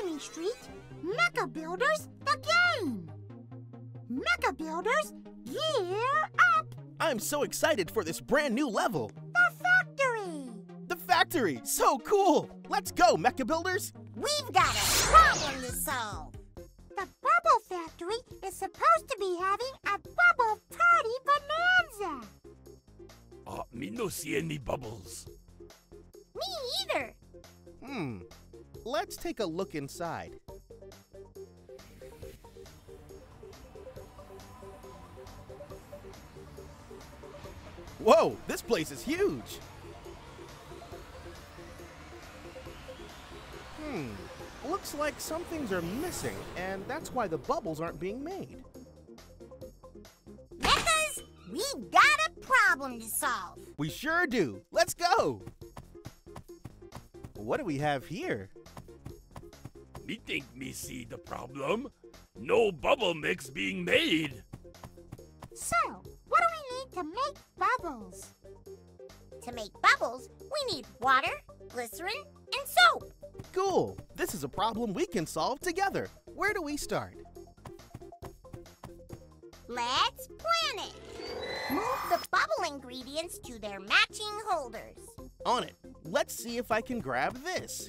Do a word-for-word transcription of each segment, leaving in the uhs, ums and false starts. Sesame Street, Mecha Builders, the game! Mecha Builders, gear up! I'm so excited for this brand new level! The factory! The factory! So cool! Let's go, Mecha Builders! We've got a problem to solve! The Bubble Factory is supposed to be having a bubble party bonanza! Uh, me no see any bubbles. Me either! Hmm. Let's take a look inside. Whoa, this place is huge! Hmm, looks like some things are missing, and that's why the bubbles aren't being made. Mechas, we got a problem to solve! We sure do! Let's go! What do we have here? Me think me see the problem. No bubble mix being made! So, what do we need to make bubbles? To make bubbles, we need water, glycerin, and soap. Cool! This is a problem we can solve together. Where do we start? Let's plan it. Move the bubble ingredients to their matching holders. On it. Let's see if I can grab this.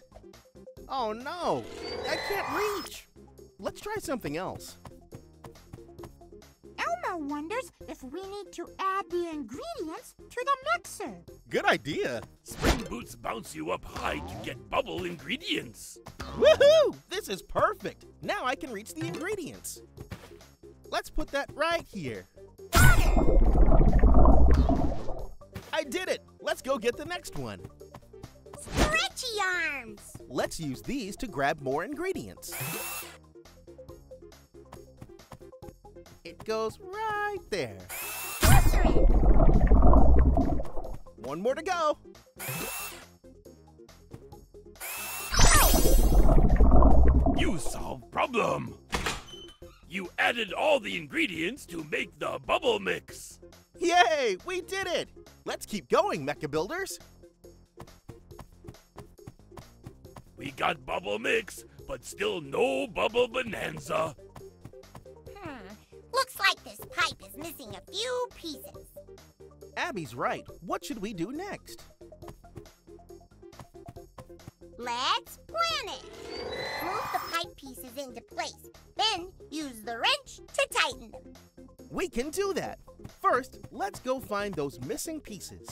Oh no! I can't reach! Let's try something else. Elmo wonders if we need to add the ingredients to the mixer. Good idea! Spring boots bounce you up high to get bubble ingredients. Woohoo! This is perfect! Now I can reach the ingredients. Let's put that right here. I did it! Let's go get the next one. Stretchy arms! Let's use these to grab more ingredients. It goes right there. Glycerin! One more to go. You solved problem! You added all the ingredients to make the bubble mix! Yay! We did it! Let's keep going, Mecha Builders! We got bubble mix, but still no bubble bonanza! Hmm, looks like this pipe is missing a few pieces. Abby's right. What should we do next? Let's plan it! Move the pipe pieces into place, then use the wrench to tighten them. We can do that! First, let's go find those missing pieces.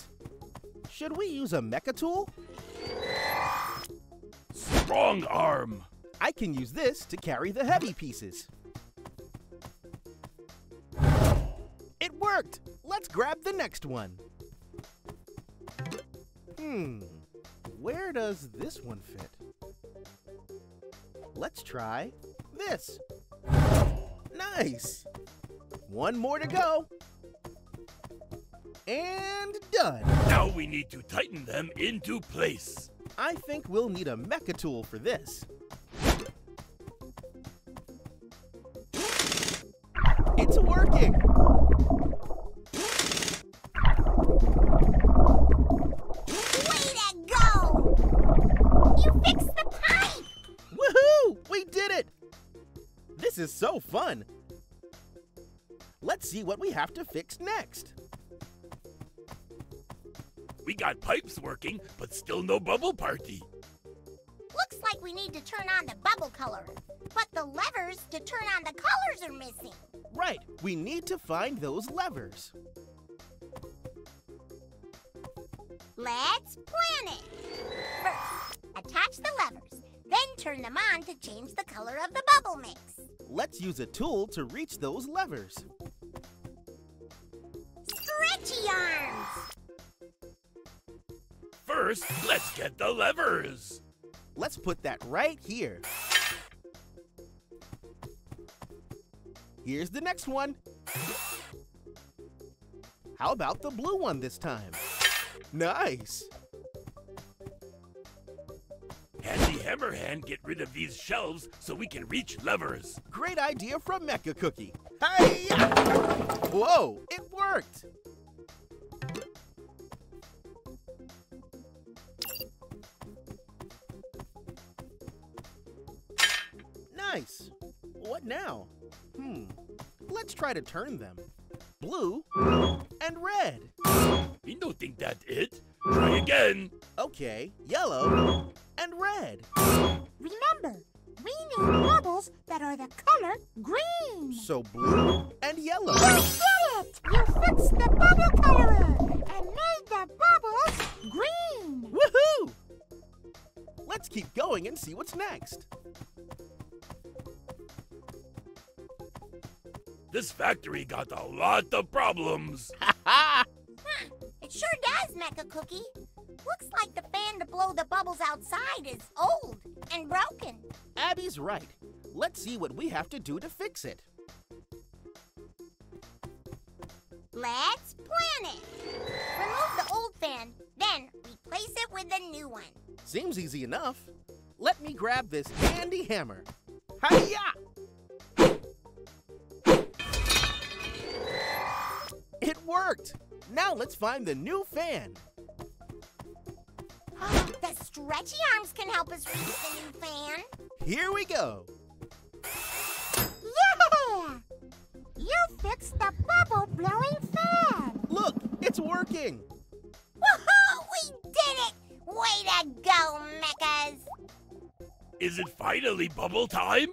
Should we use a mecha tool? Strong arm! I can use this to carry the heavy pieces. It worked! Let's grab the next one. Hmm, where does this one fit? Let's try this. Nice! One more to go. And done. Now we need to tighten them into place. I think we'll need a mecha tool for this. It's working. Way to go! You fixed the pipe! Woohoo! We did it! This is so fun. Let's see what we have to fix next. We got pipes working, but still no bubble party. Looks like we need to turn on the bubble colorer, but the levers to turn on the colors are missing. Right, we need to find those levers. Let's plan it. First, attach the levers, then turn them on to change the color of the bubble mix. Let's use a tool to reach those levers. Stretchy arms! First, let's get the levers! Let's put that right here. Here's the next one. How about the blue one this time? Nice! Handy hammer hand, get rid of these shelves so we can reach levers. Great idea from Mecha Cookie. Hi-ya! Whoa, it worked! nice. What now? Hmm. Let's try to turn them. Blue and red. You don't think that's it? Try again. Okay, yellow and red. Remember, we need bubbles that are the color green. So blue and yellow. You did it! You fixed the bubble colorer and made the bubbles green. Woohoo! Let's keep going and see what's next. This factory got a lot of problems. Ha ha! It sure does, Mecha Cookie. Looks like the fan to blow the bubbles outside is old and broken. Abby's right. Let's see what we have to do to fix it. Let's plan it. Remove the old fan, then replace it with a new one. Seems easy enough. Let me grab this handy hammer. Hi-ya! It worked! Now let's find the new fan. Oh, the stretchy arms can help us reach the new fan. Here we go. Yeah! You fixed the bubble blowing fan. Look, it's working. Woohoo! We did it! Way to go, Mechas! Is it finally bubble time?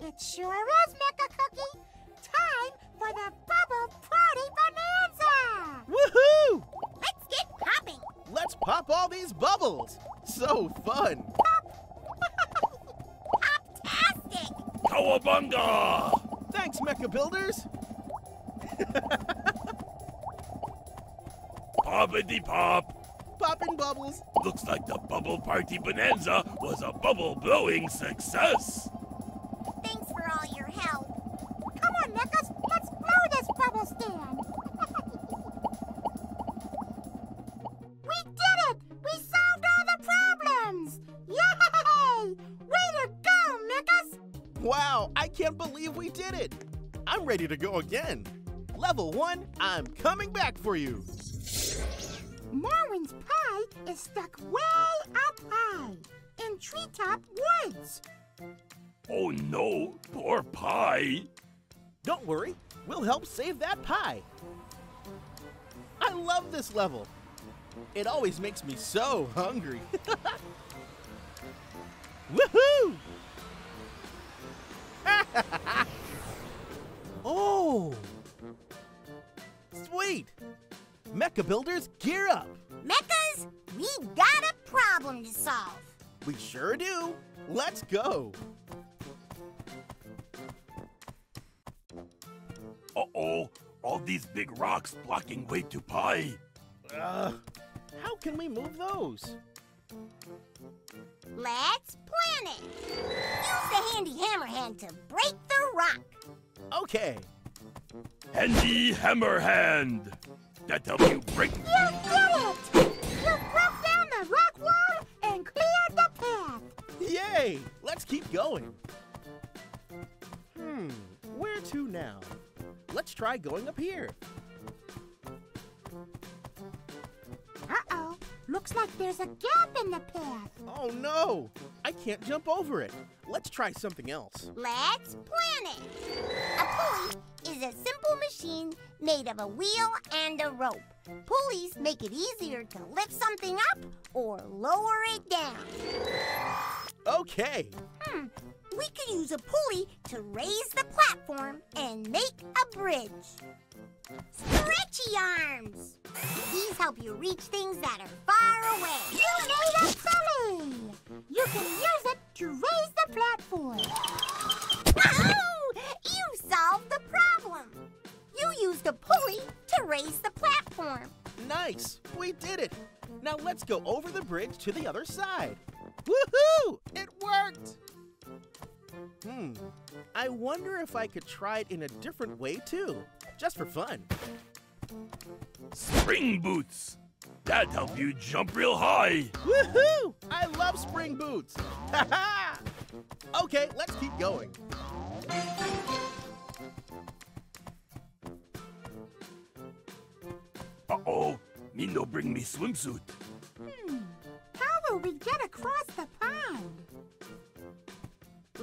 It sure is, Mecha Cookie. Time for the bubble party bonanza! Woohoo! Let's get popping! Let's pop all these bubbles! So fun! Pop! Pop-tastic! Cowabunga! Thanks, Mecha Builders! Poppity-pop! Popping bubbles! Looks like the bubble party bonanza was a bubble-blowing success! Thanks for all your help! Come on, Mechas! Let's blow this bubble stand! We did it! We solved all the problems! Yay! Way to go, Mechas! Wow, I can't believe we did it! I'm ready to go again! Level one, I'm coming back for you! Marwin's pie is stuck way up high in Treetop Woods. Oh no, poor pie. Don't worry, we'll help save that pie. I love this level. It always makes me so hungry. Woohoo! Oh! Sweet! Mecha Builders, gear up! Mechas, we got a problem to solve. We sure do. Let's go. Uh-oh, all these big rocks blocking way to pie. Uh, how can we move those? Let's plan it. Use the handy hammer hand to break the rock. Okay. Handy hammer hand. That helped you break. You did it! You broke down the rock wall and cleared the path. Yay! Let's keep going. Hmm, where to now? Let's try going up here. Uh-oh, looks like there's a gap in the path. Oh no, I can't jump over it. Let's try something else. Let's plan it. A pulley is a simple machine made of a wheel and a rope. Pulleys make it easier to lift something up or lower it down. Okay. Hmm. We could use a pulley to raise the platform and make a bridge. Stretchy arms. These help you reach things that are far away. You made a pulley. You can use it to raise the platform. Oh, you solved the problem. You used a pulley to raise the platform. Nice, we did it. Now let's go over the bridge to the other side. Woohoo, it worked. Hmm, I wonder if I could try it in a different way too, just for fun. Spring boots! That help you jump real high! Woohoo! I love spring boots! Ha ha! Okay, let's keep going. Uh-oh, Mindo bring me swimsuit. Hmm, how will we get across the pond?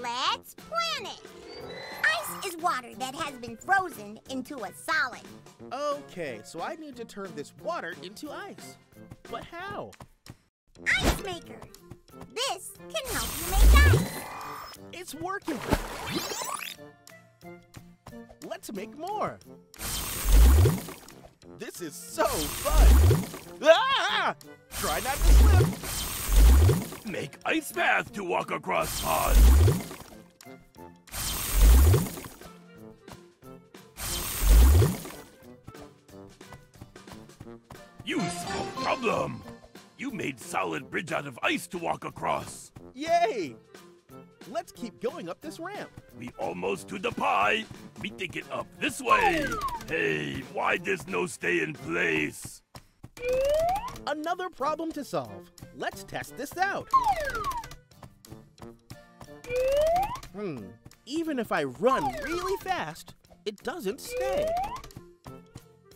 Let's plan it. Ice is water that has been frozen into a solid. Okay, so I need to turn this water into ice. But how? Ice maker. This can help you make ice. It's working. Let's make more. This is so fun. Ah! Try not to slip. Make ice path to walk across pond. You solved problem. You made solid bridge out of ice to walk across. Yay! Let's keep going up this ramp. We almost to the pie. We take it up this way. Hey, why does no stay in place? Another problem to solve. Let's test this out. Hmm. Even if I run really fast, it doesn't stay.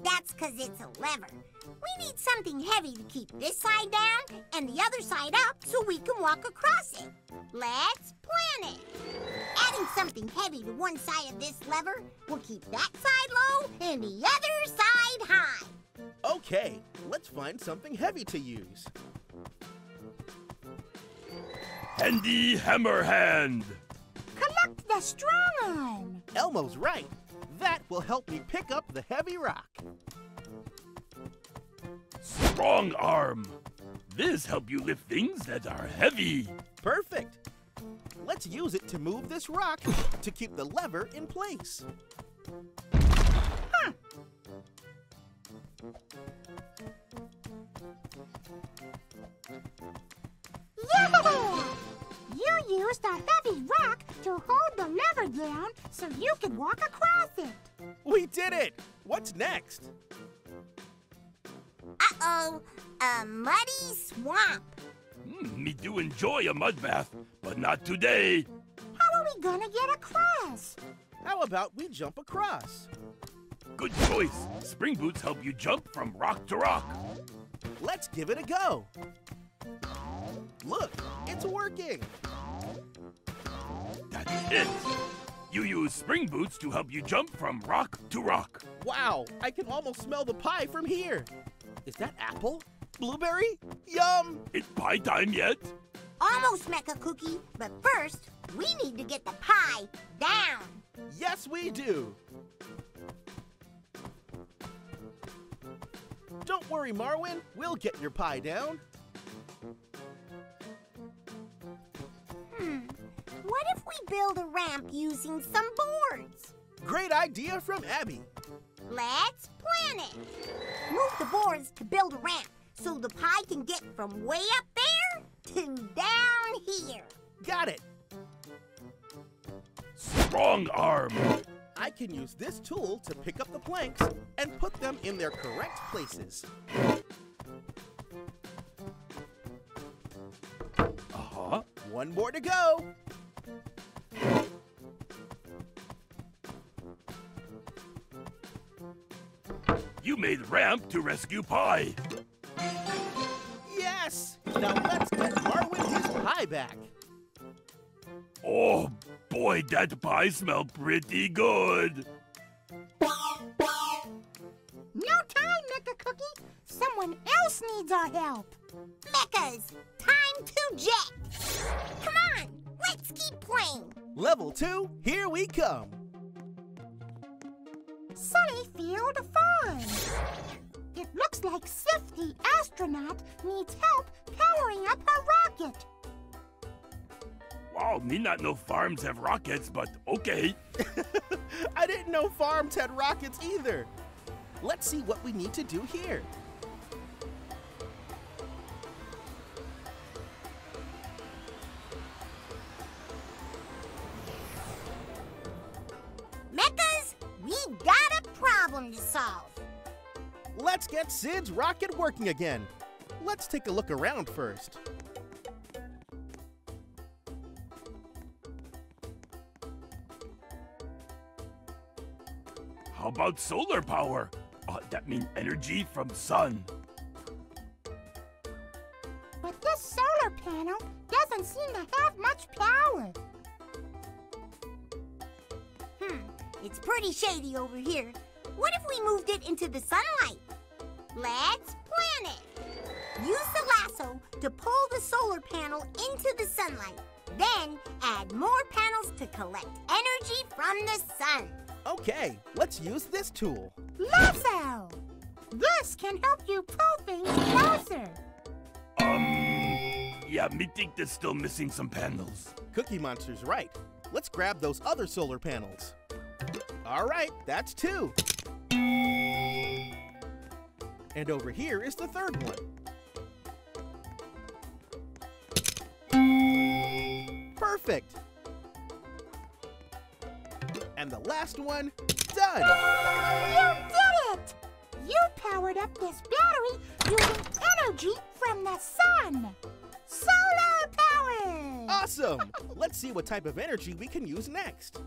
That's because it's a lever. We need something heavy to keep this side down and the other side up so we can walk across it. Let's plan it. Adding something heavy to one side of this lever will keep that side low and the other side high. Okay, let's find something heavy to use. Handy hammer hand. Collect the strong arm. Elmo's right. That will help me pick up the heavy rock. Strong arm. This helps you lift things that are heavy. Perfect. Let's use it to move this rock to keep the lever in place. Huh. Yeah! You used a heavy rock to hold the lever down so you could walk across it. We did it! What's next? Uh-oh, a muddy swamp. Mm, me do enjoy a mud bath, but not today. How are we gonna get across? How about we jump across? Good choice. Spring boots help you jump from rock to rock. Let's give it a go. Look, it's working. That's it. You use spring boots to help you jump from rock to rock. Wow, I can almost smell the pie from here. Is that apple? Blueberry? Yum! It's pie time yet? Almost, Mecha Cookie. But first, we need to get the pie down. Yes, we do. Don't worry, Marwin. We'll get your pie down. What if we build a ramp using some boards? Great idea from Abby. Let's plan it. Move the boards to build a ramp so the pie can get from way up there to down here. Got it. Strong arm. I can use this tool to pick up the planks and put them in their correct places. Uh-huh. One more to go. You made ramp to rescue pie. Yes! Now let's get Marwin his pie back. Oh boy, that pie smelled pretty good. No time, Mecha Cookie. Someone else needs our help. Mechas, time to jet. Come on, let's keep playing. Level two, here we come. Sunnyfield Farm. It looks like Sifty Astronaut needs help powering up her rocket. Wow, me not know farms have rockets, but okay. I didn't know farms had rockets either. Let's see what we need to do here. Mechas, we got problem to solve. Let's get Sid's rocket working again. Let's take a look around first. How about solar power? Uh, that means energy from sun. But this solar panel doesn't seem to have much power. It's pretty shady over here. What if we moved it into the sunlight? Let's plan it. Use the lasso to pull the solar panel into the sunlight. Then add more panels to collect energy from the sun. Okay, let's use this tool. Lasso! This can help you pull things closer. Um, yeah, me think there's still missing some panels. Cookie Monster's right. Let's grab those other solar panels. All right, that's two. And over here is the third one. Perfect. And the last one, done. You did it! You powered up this battery using energy from the sun. Solar power! Awesome! Let's see what type of energy we can use next.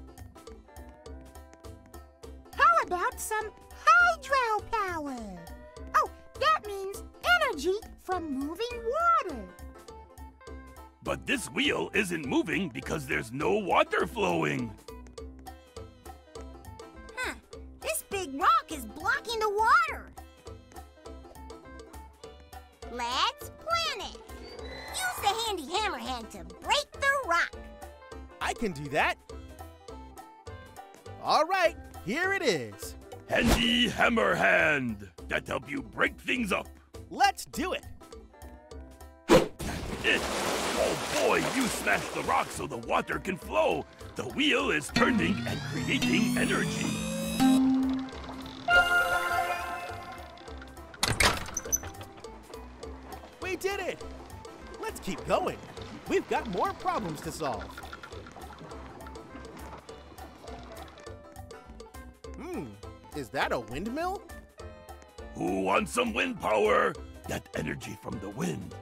How about some hydro power? Oh, that means energy from moving water. But this wheel isn't moving because there's no water flowing. Huh. This big rock is blocking the water. Let's plan it. Use the handy hammer hand to break the rock. I can do that. All right, here it is. Handy hammer hand. That help you break things up. Let's do it. That's it. Oh boy, you smashed the rock so the water can flow. The wheel is turning and creating energy. We did it. Let's keep going. We've got more problems to solve. Hmm, is that a windmill? Who wants some wind power? That energy from the wind.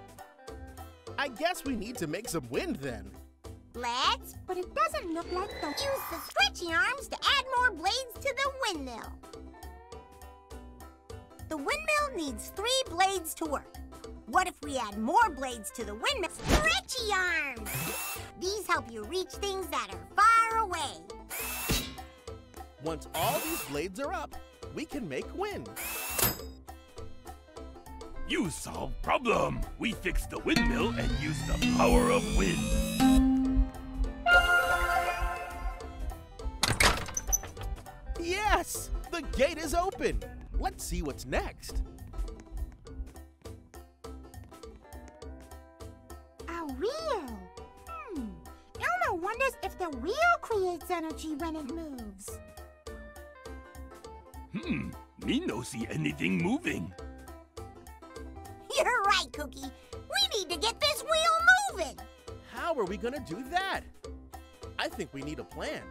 I guess we need to make some wind then. Let's, but it doesn't look like they'll use the stretchy arms to add more blades to the windmill. The windmill needs three blades to work. What if we add more blades to the windmill? Stretchy arms! These help you reach things that are far away. Once all these blades are up, we can make wind. You solved problem. We fixed the windmill and used the power of wind. Yes! The gate is open. Let's see what's next. Wheel. Hmm. Elmo wonders if the wheel creates energy when it moves. Hmm. Me no see anything moving. You're right, Cookie. We need to get this wheel moving. How are we gonna do that? I think we need a plan.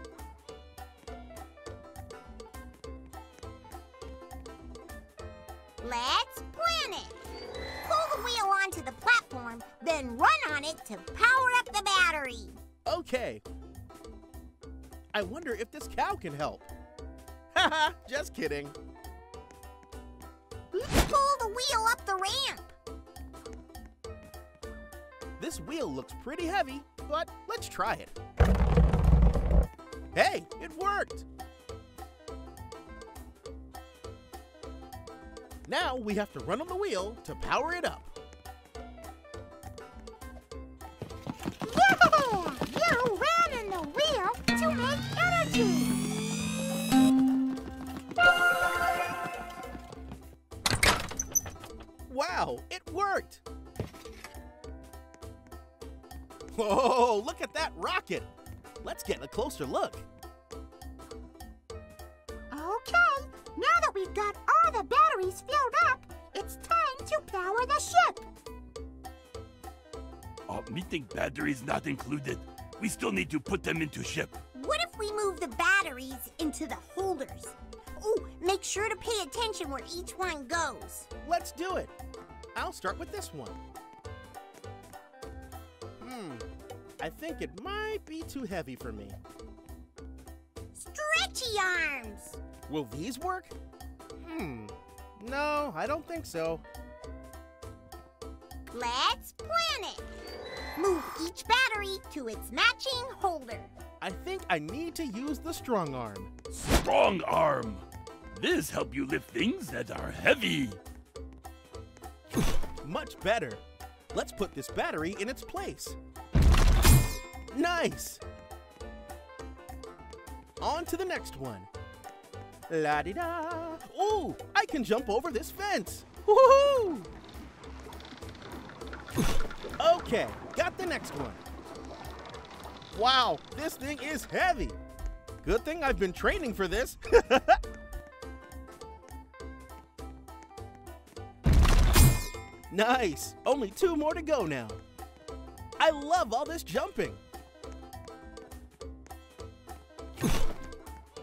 Let's plan it. Pull the wheel onto the platform, then run on it to power up the battery. Okay. I wonder if this cow can help. Haha, just kidding. Pull the wheel up the ramp. This wheel looks pretty heavy, but let's try it. Hey, it worked! Now we have to run on the wheel to power it up. Yeah! You ran in the wheel to make energy! Wow, it worked! Whoa, look at that rocket! Let's get a closer look. Okay, now that we've got all the batteries filled up, it's time to power the ship. Oh, me think batteries not included. We still need to put them into ship. What if we move the batteries into the holders? Ooh, make sure to pay attention where each one goes. Let's do it. I'll start with this one. Hmm, I think it might be too heavy for me. Stretchy arms! Will these work? Hmm, no, I don't think so. Let's plan it. Move each battery to its matching holder. I think I need to use the strong arm. Strong arm! This helps you lift things that are heavy. Much better. Let's put this battery in its place. Nice! On to the next one. La-di-da! Ooh, I can jump over this fence! Woohoo! Okay, got the next one. Wow, this thing is heavy. Good thing I've been training for this. Nice, only two more to go now. I love all this jumping.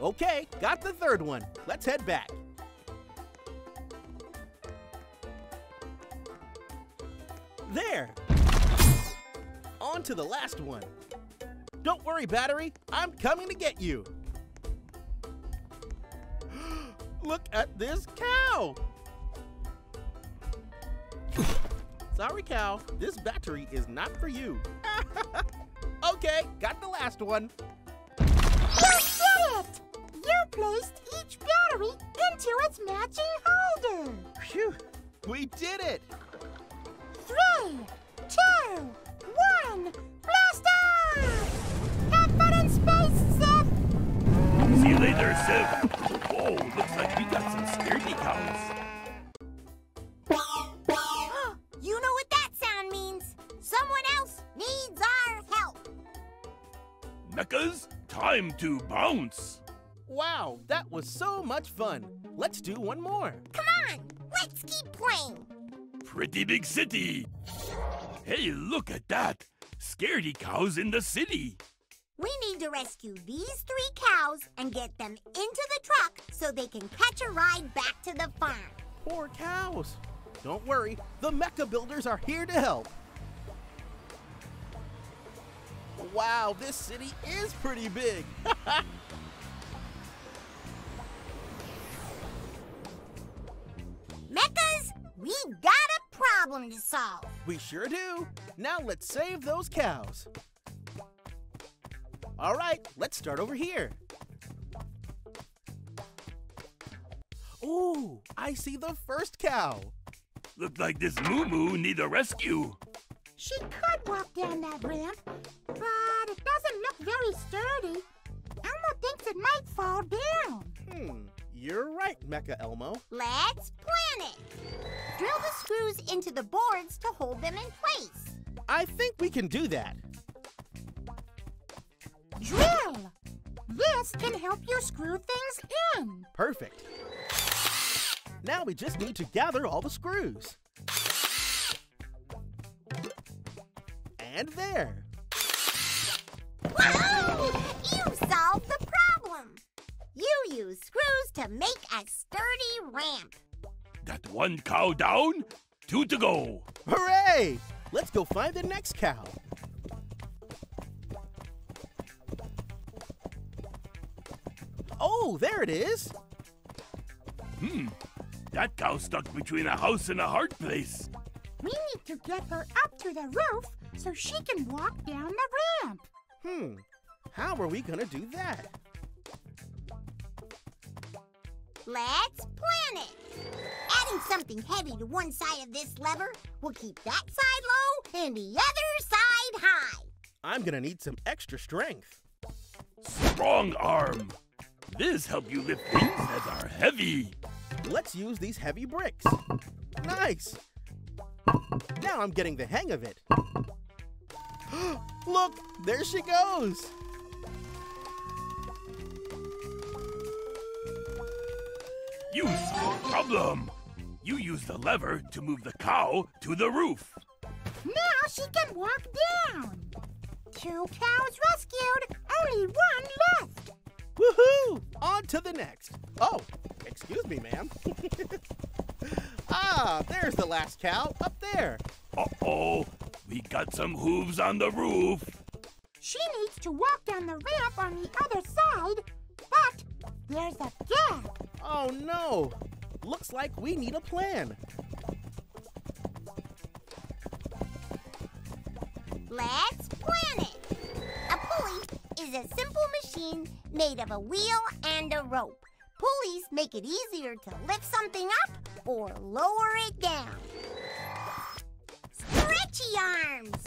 Okay, got the third one. Let's head back. There! On to the last one. Don't worry, battery. I'm coming to get you. Look at this cow! Sorry, cow. This battery is not for you. Okay, got the last one. You did it! You placed each battery into its matching holder. Phew! We did it! Three, two, one, blast off! Have fun in space, Seth! See you later, Seth! Whoa, looks like we got some sturdy cows. You know what that sound means. Someone else needs our help. Mechas, time to bounce! Wow, that was so much fun. Let's do one more. Come on, let's keep playing. Pretty big city. Hey, look at that. Scaredy cows in the city. We need to rescue these three cows and get them into the truck so they can catch a ride back to the farm. Poor cows. Don't worry, the Mecha Builders are here to help. Wow, this city is pretty big. Mechas, we got a problem to solve. We sure do. Now let's save those cows. All right, let's start over here. Ooh, I see the first cow. Looks like this Moo Moo needs a rescue. She could walk down that ramp, but it doesn't look very sturdy. Elmo thinks it might fall down. Hmm, you're right, Mecha Elmo. Let's plan it. Drill the screws into the boards to hold them in place. I think we can do that. Drill! This can help you screw things in. Perfect. Now we just need to gather all the screws. And there. Whoa! You solved the problem. You use screws to make a sturdy ramp. That one cow down, two to go. Hooray! Let's go find the next cow. Oh, there it is. Hmm, that cow's stuck between a house and a hard place. We need to get her up to the roof so she can walk down the ramp. Hmm, how are we gonna do that? Let's plan it. Adding something heavy to one side of this lever will keep that side low and the other side high. I'm gonna need some extra strength. Strong arm. This helps you lift things that are heavy. Let's use these heavy bricks. Nice. Now I'm getting the hang of it. Look, there she goes. You solved the problem. You used the lever to move the cow to the roof. Now she can walk down. Two cows rescued, only one left. Woohoo! On to the next. Oh, excuse me, ma'am. Ah, there's the last cow up there. Uh-oh, we got some hooves on the roof. She needs to walk down the ramp on the other side, but there's a gap. Oh no! Looks like we need a plan. Let's plan it. A pulley is a simple machine made of a wheel and a rope. Pulleys make it easier to lift something up or lower it down. Stretchy arms.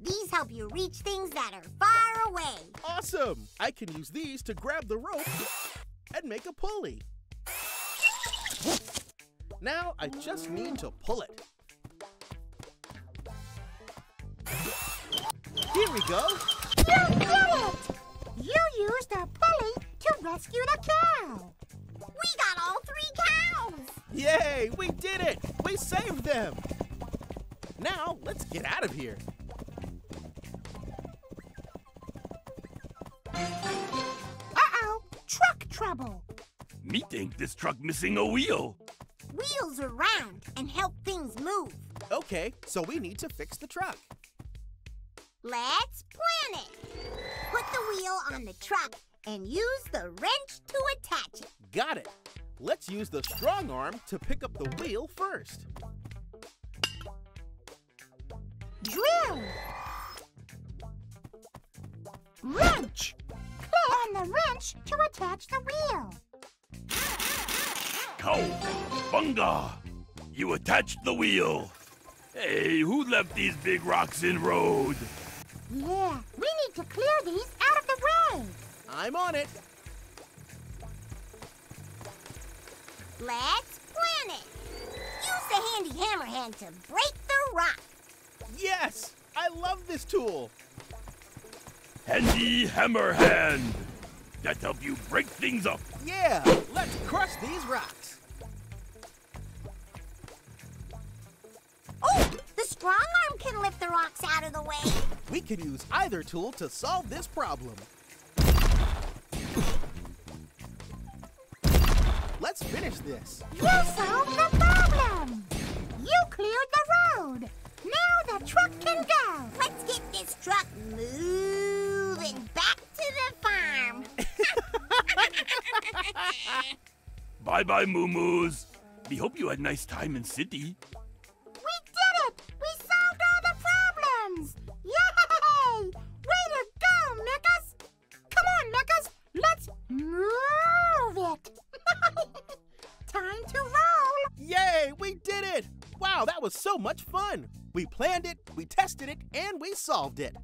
These help you reach things that are far away. Awesome! I can use these to grab the rope and make a pulley. Now I just need to pull it. Here we go. You did it! You used a pulley to rescue the cow. We got all three cows. Yay, we did it. We saved them. Now let's get out of here. Uh-oh, truck trouble. Me think this truck missing a wheel. Wheels are round and help things move. Okay, so we need to fix the truck. Let's plan it. Put the wheel on the truck and use the wrench to attach it. Got it. Let's use the strong arm to pick up the wheel first. Drill. Wrench. Click on the wrench to attach the wheel. Cowabunga! You attached the wheel. Hey, who left these big rocks in road? Yeah, we need to clear these out of the way. I'm on it. Let's plan it. Use the handy hammer hand to break the rock. Yes, I love this tool. Handy hammer hand. That helps you break things up. Yeah, let's crush these rocks. Oh, the strong arm can lift the rocks out of the way. We could use either tool to solve this problem. Let's finish this. You solved the problem. You cleared the road. Now the truck can go. Let's get this truck moving back to the farm. Bye-bye, Moo-Moos. We hope you had a nice time in city. We did it! We solved all the problems! Yay! Way to go, Mechas! Come on, Mechas! Let's move it! Time to roll! Yay! We did it! Wow, that was so much fun! We planned it, we tested it, and we solved it!